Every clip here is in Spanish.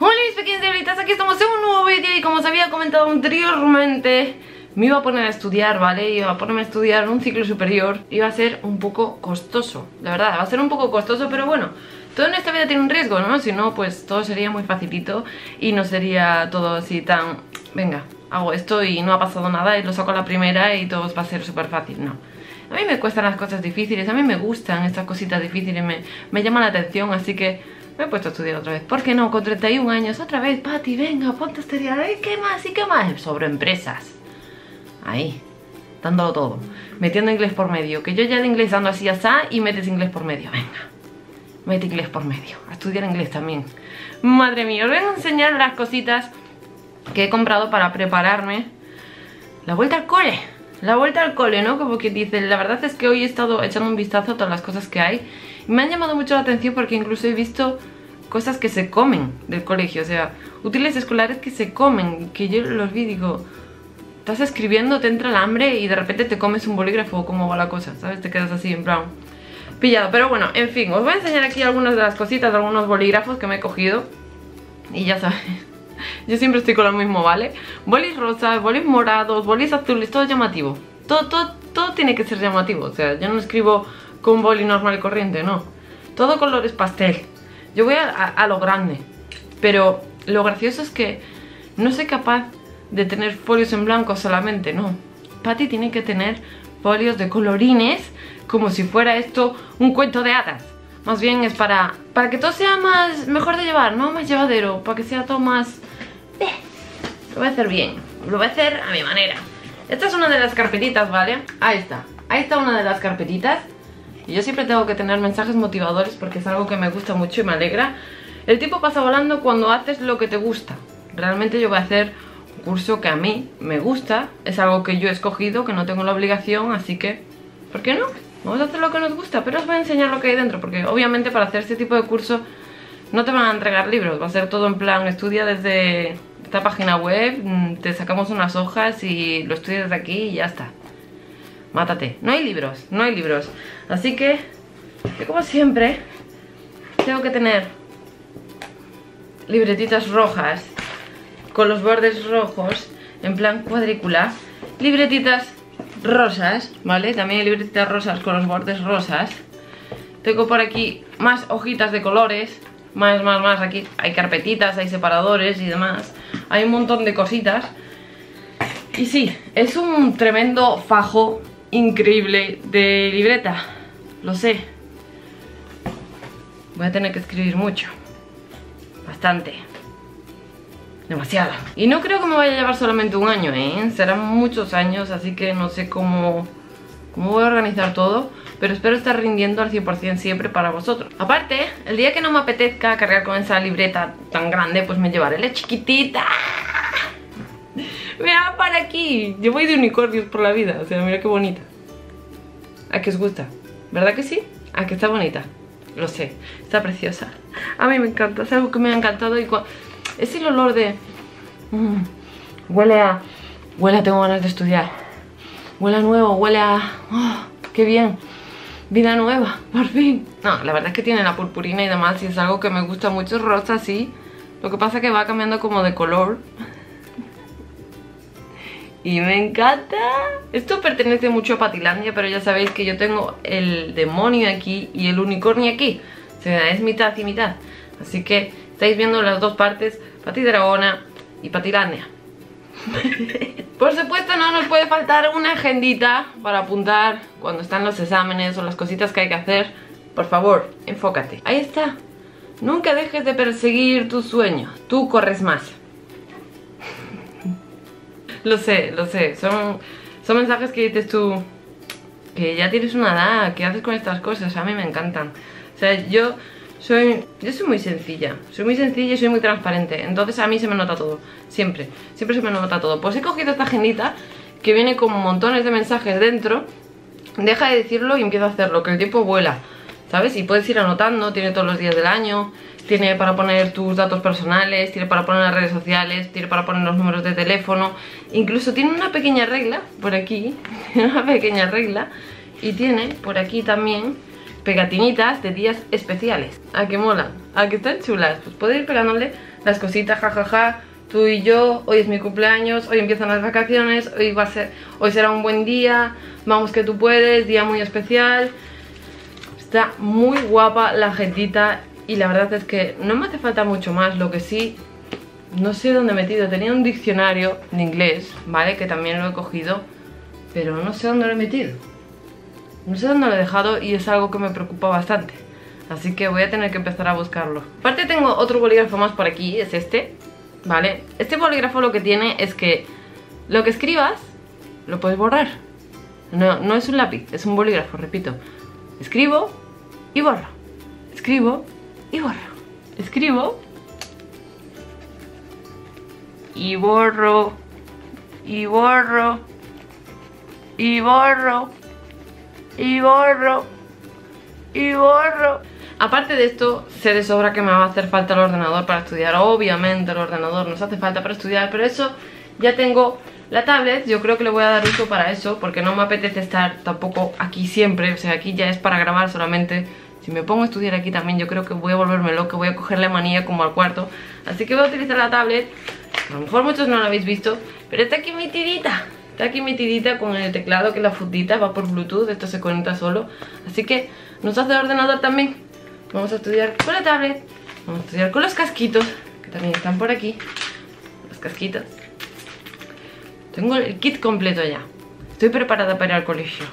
Hola mis pequeños diablitas, aquí estamos en un nuevo vídeo. Y como os había comentado anteriormente, me iba a poner a estudiar, ¿vale? Iba a ponerme a estudiar un ciclo superior. Iba a ser un poco costoso, la verdad, va a ser un poco costoso, pero bueno, todo en esta vida tiene un riesgo, ¿no? Si no, pues todo sería muy facilito y no sería todo así tan... venga, hago esto y no ha pasado nada y lo saco a la primera y todo va a ser súper fácil, no. A mí me cuestan las cosas difíciles, a mí me gustan estas cositas difíciles, me llaman la atención, así que me he puesto a estudiar otra vez. ¿Por qué no? Con 31 años, otra vez, Pati, venga, ponte a estudiar. Ay, ¿qué más? ¿Y qué más? Sobre empresas. Ahí, dándolo todo, metiendo inglés por medio, que yo ya de inglés ando así asá y metes inglés por medio, venga. Mete inglés por medio, a estudiar inglés también. Madre mía, os voy a enseñar las cositas que he comprado para prepararme la vuelta al cole. La vuelta al cole, ¿no? Como que dicen. La verdad es que hoy he estado echando un vistazo a todas las cosas que hay y me han llamado mucho la atención porque incluso he visto cosas que se comen del colegio. O sea, útiles escolares que se comen, que yo los vi y digo, estás escribiendo, te entra el hambre y de repente te comes un bolígrafo o cómo va la cosa, ¿sabes? Te quedas así en plan pillado. Pero bueno, en fin, os voy a enseñar aquí algunas de las cositas, algunos bolígrafos que me he cogido. Y ya sabéis, yo siempre estoy con lo mismo, ¿vale? Bolis rosas, bolis morados, bolis azules, todo llamativo. Todo tiene que ser llamativo. O sea, yo no escribo con boli normal y corriente, no. Todo colores pastel. Yo voy a lo grande. Pero lo gracioso es que no soy capaz de tener folios en blanco solamente, no. Patty tiene que tener folios de colorines como si fuera esto un cuento de hadas. Más bien es para que todo sea mejor de llevar, ¿no? Más llevadero, para que sea todo más... Lo voy a hacer bien, lo voy a hacer a mi manera. Esta es una de las carpetitas, ¿vale? Ahí está una de las carpetitas. Y yo siempre tengo que tener mensajes motivadores porque es algo que me gusta mucho y me alegra. El tiempo pasa volando cuando haces lo que te gusta. Realmente yo voy a hacer un curso que a mí me gusta. Es algo que yo he escogido, que no tengo la obligación, así que... ¿por qué no? Vamos a hacer lo que nos gusta, pero os voy a enseñar lo que hay dentro. Porque obviamente para hacer este tipo de curso no te van a entregar libros. Va a ser todo en plan, estudia desde esta página web, te sacamos unas hojas y lo estudias de aquí y ya está. Mátate, no hay libros, no hay libros. Así que, yo como siempre, tengo que tener libretitas rojas con los bordes rojos en plan cuadrícula, libretitas rosas, ¿vale? También hay libretitas rosas con los bordes rosas. Tengo por aquí más hojitas de colores, más, aquí hay carpetitas, hay separadores y demás. Hay un montón de cositas. Y sí, es un tremendo fajo increíble de libreta, lo sé. Voy a tener que escribir mucho. Bastante. Demasiado. Y no creo que me vaya a llevar solamente un año, ¿eh? Serán muchos años, así que no sé cómo voy a organizar todo. Pero espero estar rindiendo al 100% siempre para vosotros. Aparte, el día que no me apetezca cargar con esa libreta tan grande, pues me llevaré la chiquitita. Mira, para aquí. Yo voy de unicornios por la vida. O sea, mira qué bonita. ¿A qué os gusta? ¿Verdad que sí? ¿A que está bonita? Lo sé. Está preciosa. A mí me encanta. Es algo que me ha encantado. Y es el olor de... Huele a... tengo ganas de estudiar. Huele a nuevo. Huele a... oh, qué bien. Vida nueva, por fin. No, la verdad es que tiene la purpurina y demás y es algo que me gusta mucho, es rosa, sí. Lo que pasa es que va cambiando como de color. Y me encanta. Esto pertenece mucho a Patilandia, pero ya sabéis que yo tengo el demonio aquí y el unicornio aquí. O sea, es mitad y mitad. Así que estáis viendo las dos partes, Pati Dragona y Patilandia. Por supuesto no nos puede faltar una agendita para apuntar cuando están los exámenes o las cositas que hay que hacer. Por favor, enfócate. Ahí está. Nunca dejes de perseguir tus sueños. Tú corres más. Lo sé. Son mensajes que dices tú, que ya tienes una edad, que haces con estas cosas. A mí me encantan. O sea, yo soy muy sencilla. Soy muy sencilla y soy muy transparente. Entonces a mí se me nota todo. Siempre. Siempre se me nota todo. Pues he cogido esta agendita que viene con montones de mensajes dentro. Deja de decirlo y empiezo a hacerlo, que el tiempo vuela, ¿sabes? Y puedes ir anotando. Tiene todos los días del año. Tiene para poner tus datos personales. Tiene para poner las redes sociales. Tiene para poner los números de teléfono. Incluso tiene una pequeña regla por aquí. Tiene una pequeña regla. Y tiene por aquí también pegatinitas de días especiales. ¿A que mola? ¿A que están chulas? Pues puedo ir pegándole las cositas, jajaja, ja, ja, tú y yo, hoy es mi cumpleaños, hoy empiezan las vacaciones, hoy será un buen día, vamos que tú puedes, día muy especial. Está muy guapa la agendita y la verdad es que no me hace falta mucho más. Lo que sí, no sé dónde he metido, tenía un diccionario de inglés, ¿vale? Que también lo he cogido, pero no sé dónde lo he metido. No sé dónde lo he dejado y es algo que me preocupa bastante. Así que voy a tener que empezar a buscarlo. Aparte tengo otro bolígrafo más por aquí, es este, ¿vale? Este bolígrafo lo que tiene es que lo que escribas lo puedes borrar. No es un lápiz, es un bolígrafo, repito. Escribo y borro. Escribo y borro. Escribo y borro. Y borro. Y borro. Y borro. Y borro. Aparte de esto, sé de sobra que me va a hacer falta el ordenador para estudiar. Obviamente el ordenador nos hace falta para estudiar, pero eso ya tengo la tablet. Yo creo que le voy a dar uso para eso, porque no me apetece estar tampoco aquí siempre. O sea, aquí ya es para grabar solamente. Si me pongo a estudiar aquí también, yo creo que voy a volverme loca, voy a cogerle manía como al cuarto. Así que voy a utilizar la tablet. A lo mejor muchos no la habéis visto, pero está aquí metidita. Está aquí metidita con el teclado, que es la fundita, va por Bluetooth, esto se conecta solo. Así que nos hace el ordenador también. Vamos a estudiar con la tablet, vamos a estudiar con los casquitos, que también están por aquí. Los casquitos. Tengo el kit completo ya. Estoy preparada para ir al colegio.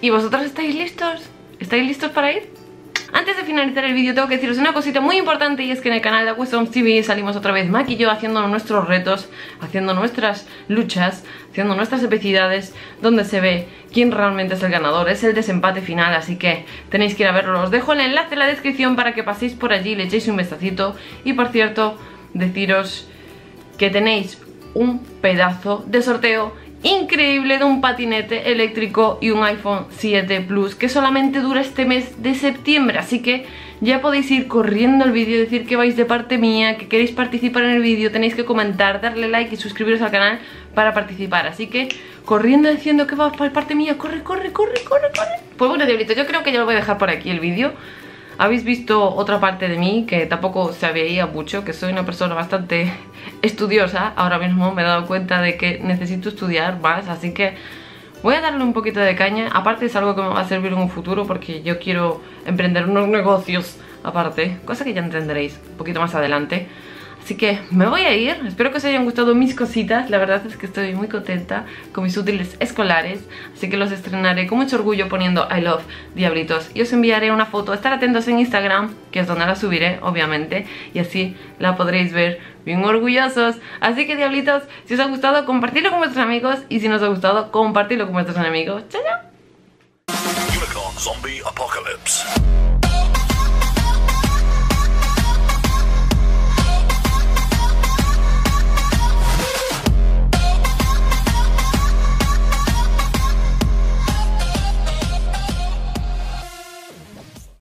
¿Y vosotros estáis listos? ¿Estáis listos para ir? Antes de finalizar el vídeo tengo que deciros una cosita muy importante, y es que en el canal de Aquastones TV salimos otra vez Mac y yo haciendo nuestros retos, haciendo nuestras luchas, haciendo nuestras epicidades, donde se ve quién realmente es el ganador, es el desempate final, así que tenéis que ir a verlo. Os dejo el enlace en la descripción para que paséis por allí, le echéis un vistacito. Y por cierto, deciros que tenéis un pedazo de sorteo increíble de un patinete eléctrico y un iPhone 7 Plus que solamente dura este mes de septiembre, así que ya podéis ir corriendo el vídeo, decir que vais de parte mía, que queréis participar en el vídeo, tenéis que comentar, darle like y suscribiros al canal para participar, así que corriendo diciendo que vas por parte mía, corre, corre, corre, corre, corre. Pues bueno, diablitos, yo creo que ya lo voy a dejar por aquí el vídeo. Habéis visto otra parte de mí que tampoco se veía mucho, que soy una persona bastante estudiosa. Ahora mismo me he dado cuenta de que necesito estudiar más, así que voy a darle un poquito de caña. Aparte es algo que me va a servir en un futuro, porque yo quiero emprender unos negocios aparte, cosa que ya entenderéis un poquito más adelante. Así que me voy a ir, espero que os hayan gustado mis cositas. La verdad es que estoy muy contenta con mis útiles escolares, así que los estrenaré con mucho orgullo poniendo I love Diablitos, y os enviaré una foto. Estar atentos en Instagram, que es donde la subiré obviamente, y así la podréis ver bien orgullosos. Así que Diablitos, si os ha gustado compartidlo con vuestros amigos, y si no os ha gustado compartidlo con vuestros enemigos. Chao, chao.